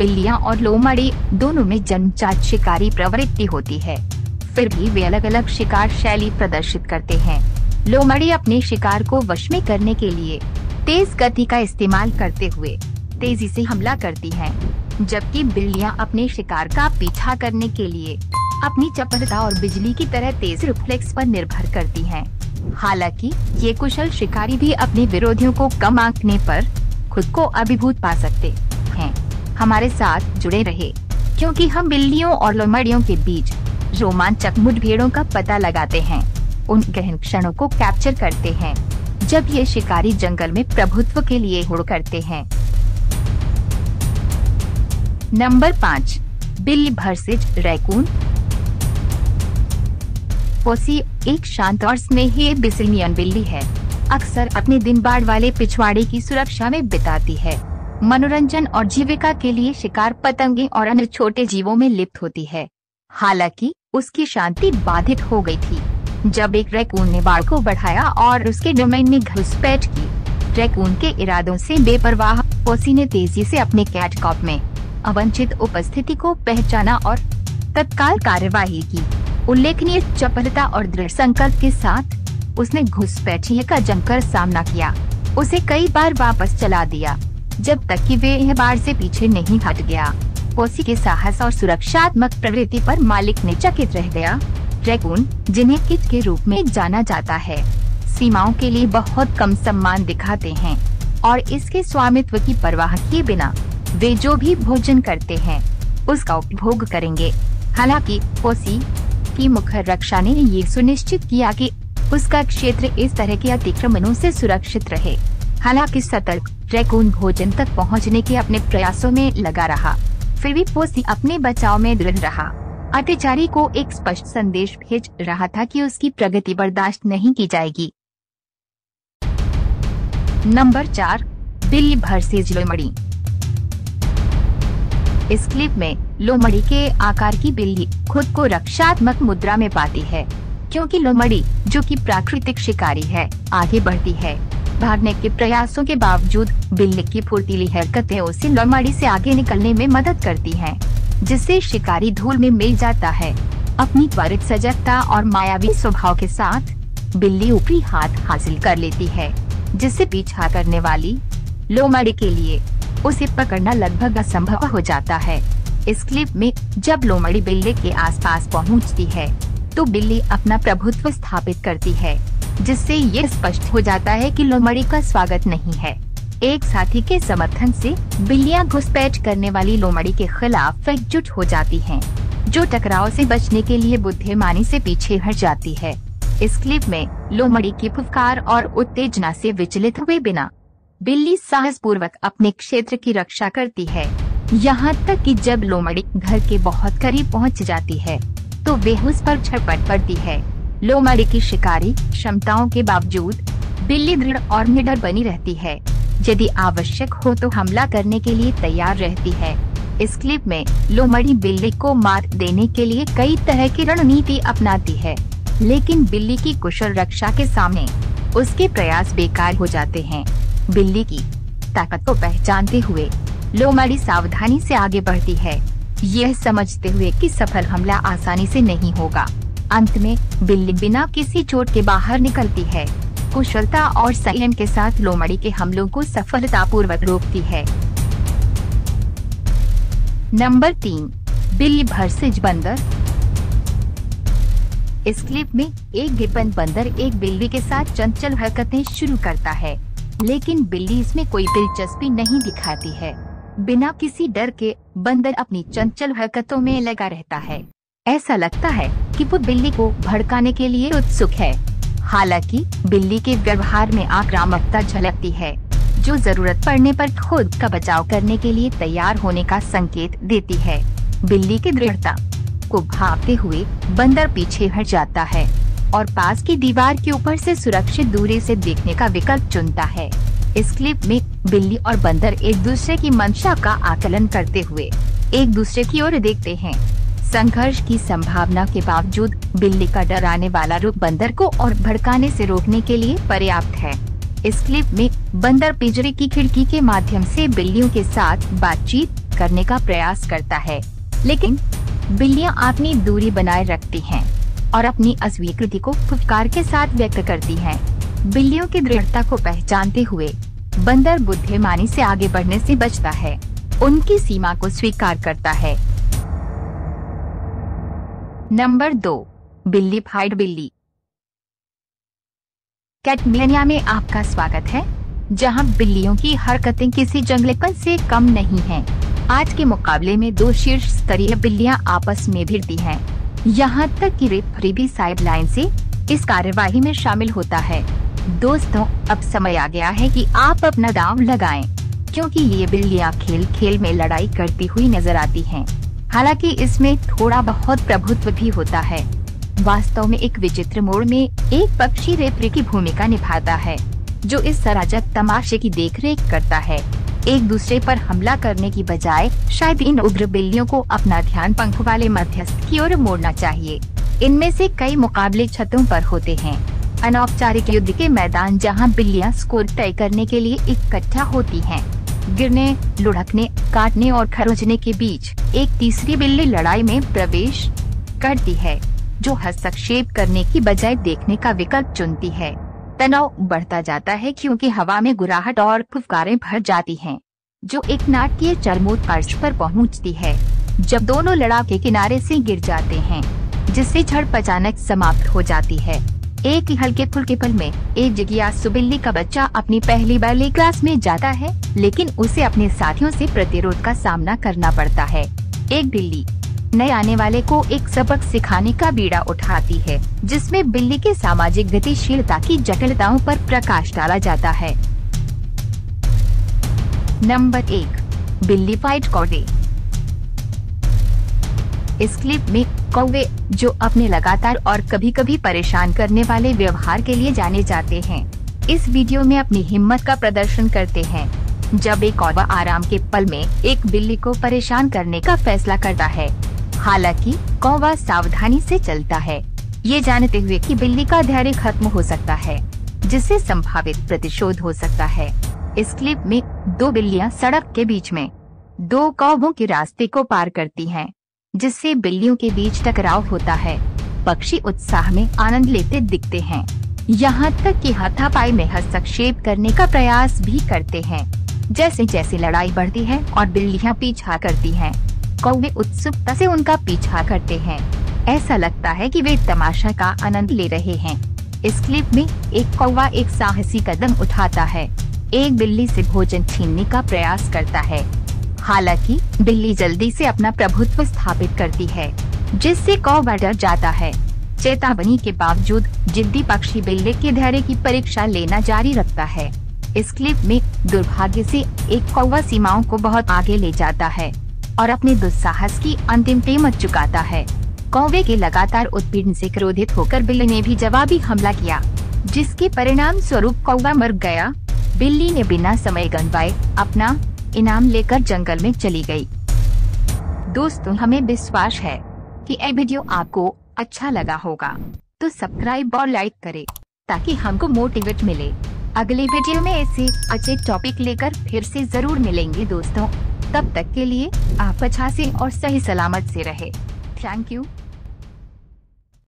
बिल्लियां और लोमड़ी दोनों में जन्मजात शिकारी प्रवृत्ति होती है, फिर भी वे अलग अलग शिकार शैली प्रदर्शित करते हैं। लोमड़ी अपने शिकार को वश में करने के लिए तेज गति का इस्तेमाल करते हुए तेजी से हमला करती है, जबकि बिल्लियां अपने शिकार का पीछा करने के लिए अपनी चपलता और बिजली की तरह तेज रिफ्लेक्स पर निर्भर करती हैं। हालांकि ये कुशल शिकारी भी अपने विरोधियों को कम आंकने पर खुद को अभिभूत पा सकते हैं। हमारे साथ जुड़े रहे, क्योंकि हम बिल्लियों और लोमड़ियों के बीच रोमांचक मुठभेड़ों का पता लगाते हैं, उन गहन क्षणों को कैप्चर करते हैं जब ये शिकारी जंगल में प्रभुत्व के लिए होड़ करते हैं। नंबर 5, बिल्ली वर्सेस रैकून। पोसी एक शांत और स्नेही बिसेलियन बिल्ली है। अक्सर अपने दिन बाढ़ वाले पिछवाड़े की सुरक्षा में बिताती है। मनोरंजन और जीविका के लिए शिकार, पतंगे और अन्य छोटे जीवों में लिप्त होती है। हालांकि उसकी शांति बाधित हो गई थी जब एक रैकून ने बाड़ को बढ़ाया और उसके डोमेन में घुसपैठ की। रैकून के इरादों से बेपरवाह पोसी ने तेजी से अपने कैट कॉप में अवंचित उपस्थिति को पहचाना और तत्काल कार्यवाही की। उल्लेखनीय चपलता और दृढ़ संकल्प के साथ उसने घुसपैठिए का जमकर सामना किया, उसे कई बार वापस चला दिया जब तक कि वे यह बाढ़ से पीछे नहीं हट गया। पोसी के साहस और सुरक्षात्मक प्रवृत्ति पर मालिक ने चकित रह गया। रैकून, जिन्हें किट के रूप में जाना जाता है, सीमाओं के लिए बहुत कम सम्मान दिखाते हैं और इसके स्वामित्व की परवाह किए बिना वे जो भी भोजन करते हैं उसका उपभोग करेंगे। हालांकि पोसी की मुखर रक्षा ने ये सुनिश्चित किया कि उसका क्षेत्र इस तरह के अतिक्रमणों से सुरक्षित रहे। हालांकि सतर्क रैकून भोजन तक पहुंचने के अपने प्रयासों में लगा रहा, फिर भी पोसी अपने बचाव में दृढ़ रहा। अत्याचारी को एक स्पष्ट संदेश भेज रहा था कि उसकी प्रगति बर्दाश्त नहीं की जाएगी। नंबर 4, बिल्ली वर्सेस लोमड़ी। इस क्लिप में लोमड़ी के आकार की बिल्ली खुद को रक्षात्मक मुद्रा में पाती है, क्योंकि लोमड़ी, जो कि प्राकृतिक शिकारी है, आगे बढ़ती है। भागने के प्रयासों के बावजूद बिल्ली की फुर्तीली हरकतें उसे लोमड़ी से आगे निकलने में मदद करती हैं, जिससे शिकारी धूल में मिल जाता है। अपनी त्वरित सजगता और मायावी स्वभाव के साथ बिल्ली ऊपरी हाथ हासिल कर लेती है, जिससे पीछा करने वाली लोमड़ी के लिए उसे पकड़ना लगभग असंभव हो जाता है। इस क्लिप में जब लोमड़ी बिल्ली के आसपास पहुंचती है तो बिल्ली अपना प्रभुत्व स्थापित करती है, जिससे ये स्पष्ट हो जाता है कि लोमड़ी का स्वागत नहीं है। एक साथी के समर्थन से बिल्लियां घुसपैठ करने वाली लोमड़ी के खिलाफ एकजुट हो जाती हैं, जो टकराव से बचने के लिए बुद्धिमानी से पीछे हट जाती है। इस क्लिप में लोमड़ी की फुफकार और उत्तेजना से विचलित हुए बिना बिल्ली साहसपूर्वक अपने क्षेत्र की रक्षा करती है, यहाँ तक कि जब लोमड़ी घर के बहुत करीब पहुँच जाती है तो वे उस पर झपट पड़ती है। लोमड़ी की शिकारी क्षमताओं के बावजूद बिल्ली दृढ़ और निडर बनी रहती है, यदि आवश्यक हो तो हमला करने के लिए तैयार रहती है। इस क्लिप में लोमड़ी बिल्ली को मार देने के लिए कई तरह की रणनीति अपनाती है, लेकिन बिल्ली की कुशल रक्षा के सामने उसके प्रयास बेकार हो जाते हैं। बिल्ली की ताकत को पहचानते हुए लोमड़ी सावधानी से आगे बढ़ती है, यह समझते हुए कि सफल हमला आसानी से नहीं होगा। अंत में बिल्ली बिना किसी चोट के बाहर निकलती है। कुशलता और संयम के साथ लोमड़ी के हमलों को सफलतापूर्वक रोकती है। नंबर 3, बिल्ली वर्सेस बंदर। इस क्लिप में एक गिब्बन बंदर एक बिल्ली के साथ चंचल हरकतें शुरू करता है, लेकिन बिल्ली इसमें कोई दिलचस्पी नहीं दिखाती है। बिना किसी डर के बंदर अपनी चंचल हरकतों में लगा रहता है। ऐसा लगता है कि वो बिल्ली को भड़काने के लिए उत्सुक है। हालांकि बिल्ली के व्यवहार में आक्रामकता झलकती है, जो जरूरत पड़ने पर खुद का बचाव करने के लिए तैयार होने का संकेत देती है। बिल्ली की दृढ़ता को भांपते हुए बंदर पीछे हट जाता है और पास की दीवार के ऊपर से सुरक्षित दूरी से देखने का विकल्प चुनता है। इस क्लिप में बिल्ली और बंदर एक दूसरे की मंशा का आकलन करते हुए एक दूसरे की ओर देखते हैं। संघर्ष की संभावना के बावजूद बिल्ली का डराने वाला रूप बंदर को और भड़काने से रोकने के लिए पर्याप्त है। इस क्लिप में बंदर पिंजरे की खिड़की के माध्यम से बिल्लियों के साथ बातचीत करने का प्रयास करता है, लेकिन बिल्लियां अपनी दूरी बनाए रखती हैं और अपनी अस्वीकृति को फुफकार के साथ व्यक्त करती हैं। बिल्लियों की दृढ़ता को पहचानते हुए बंदर बुद्धिमानी से आगे बढ़ने से बचता है, उनकी सीमा को स्वीकार करता है। नंबर 2, बिल्ली फाइट बिल्ली। कैट मेनिया में आपका स्वागत है, जहां बिल्लियों की हरकतें किसी जंगलीपन से कम नहीं हैं। आज के मुकाबले में 2 शीर्ष स्तरीय बिल्लियां आपस में भिड़ती हैं। यहां तक कि रेफरी भी साइड लाइन से इस कार्यवाही में शामिल होता है। दोस्तों, अब समय आ गया है कि आप अपना दांव लगाएं, क्योंकि ये बिल्लियां खेल खेल में लड़ाई करती हुई नजर आती हैं। हालांकि इसमें थोड़ा बहुत प्रभुत्व भी होता है। वास्तव में एक विचित्र मोड़ में एक पक्षी रेफरी की भूमिका निभाता है, जो इस सराजक तमाशे की देखरेख करता है। एक दूसरे पर हमला करने की बजाय शायद इन उग्र बिल्लियों को अपना ध्यान पंख वाले मध्यस्थ की ओर मोड़ना चाहिए। इनमें से कई मुकाबले छतों पर होते हैं, अनौपचारिक युद्ध के मैदान जहां बिल्लियां स्कोर तय करने के लिए इकट्ठा होती हैं। गिरने, लुढ़कने, काटने और खरोचने के बीच एक तीसरी बिल्ली लड़ाई में प्रवेश करती है, जो हस्तक्षेप करने की बजाय देखने का विकल्प चुनती है। तनाव बढ़ता जाता है क्योंकि हवा में गुराहट और फुफकारें भर जाती हैं, जो एक नाट्य चरमोत्कर्ष पर पहुंचती है, जब दोनों लड़ाके किनारे से गिर जाते हैं, जिससे झड़प अचानक समाप्त हो जाती है। एक ही हल्के फुल्के पल में एक जिज्ञासु बिल्ली का बच्चा अपनी पहली बैले क्लास में जाता है, लेकिन उसे अपने साथियों से प्रतिरोध का सामना करना पड़ता है। एक बिल्ली नए आने वाले को एक सबक सिखाने का बीड़ा उठाती है, जिसमें बिल्ली के सामाजिक गतिशीलता की जटिलताओं पर प्रकाश डाला जाता है। नंबर 1, बिल्ली फाइट कौवे। इस क्लिप में कौवे, जो अपने लगातार और कभी कभी परेशान करने वाले व्यवहार के लिए जाने जाते हैं, इस वीडियो में अपनी हिम्मत का प्रदर्शन करते हैं, जब एक कौवा आराम के पल में एक बिल्ली को परेशान करने का फैसला करता है। हालांकि कौवा सावधानी से चलता है, ये जानते हुए कि बिल्ली का धैर्य खत्म हो सकता है, जिससे संभावित प्रतिशोध हो सकता है। इस क्लिप में 2 बिल्लियां सड़क के बीच में 2 कौवों के रास्ते को पार करती हैं, जिससे बिल्लियों के बीच टकराव होता है। पक्षी उत्साह में आनंद लेते दिखते हैं, यहाँ तक कि हाथापाई में हस्तक्षेप करने का प्रयास भी करते हैं। जैसे जैसे लड़ाई बढ़ती है और बिल्लियां पीछा करती हैं, कौवे उत्सुकता से उनका पीछा करते हैं। ऐसा लगता है कि वे तमाशा का आनंद ले रहे हैं। इस क्लिप में एक कौवा एक साहसी कदम उठाता है, एक बिल्ली से भोजन छीनने का प्रयास करता है। हालांकि बिल्ली जल्दी से अपना प्रभुत्व स्थापित करती है, जिससे कौवा डर जाता है। चेतावनी के बावजूद जिद्दी पक्षी बिल्ली के धैर्य की परीक्षा लेना जारी रखता है। इस क्लिप में दुर्भाग्य से एक कौवा सीमाओं को बहुत आगे ले जाता है और अपने दुस्साहस की अंतिम कीमत चुकाता है। कौवे के लगातार उत्पीड़न से क्रोधित होकर बिल्ली ने भी जवाबी हमला किया, जिसके परिणाम स्वरूप कौवा मर गया। बिल्ली ने बिना समय गंवाए अपना इनाम लेकर जंगल में चली गई। दोस्तों, हमें विश्वास है कि यह वीडियो आपको अच्छा लगा होगा, तो सब्सक्राइब और लाइक करे ताकि हमको मोटिवेट मिले। अगले वीडियो में ऐसे अच्छे टॉपिक लेकर फिर से जरूर मिलेंगे दोस्तों। तब तक के लिए आप अच्छा से और सही सलामत से रहे। Thank you.